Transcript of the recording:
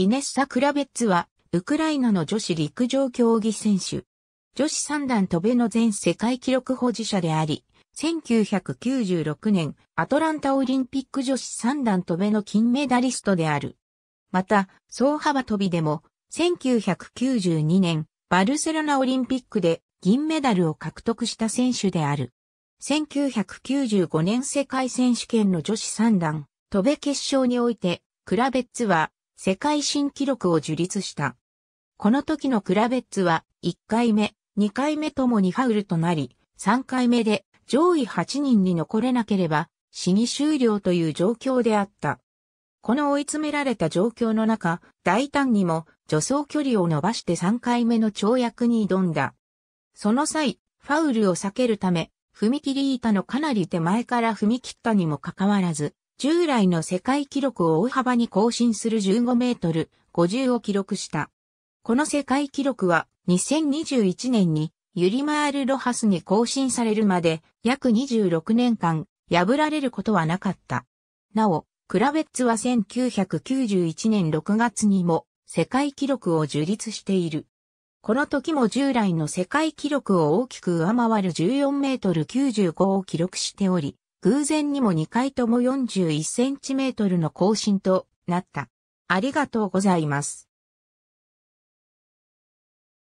イネッサ・クラベッツは、ウクライナの女子陸上競技選手。女子三段跳べの全世界記録保持者であり、1996年、アトランタオリンピック女子三段跳べの金メダリストである。また、走幅跳びでも、1992年、バルセロナオリンピックで銀メダルを獲得した選手である。1995年世界選手権の女子三段跳べ決勝において、クラベッツは、世界新記録を樹立した。この時のクラベッツは1回目、2回目ともにファウルとなり、3回目で上位8人に残れなければ試技終了という状況であった。この追い詰められた状況の中、大胆にも助走距離を伸ばして3回目の跳躍に挑んだ。その際、ファウルを避けるため、踏切板のかなり手前から踏み切ったにもかかわらず、従来の世界記録を大幅に更新する15メートル50を記録した。この世界記録は2021年にユリマール・ロハスに更新されるまで約26年間破られることはなかった。なお、クラベッツは1991年6月にも世界記録を樹立している。この時も従来の世界記録を大きく上回る14メートル95を記録しており、偶然にも2回とも41センチメートルの更新となった。ありがとうございます。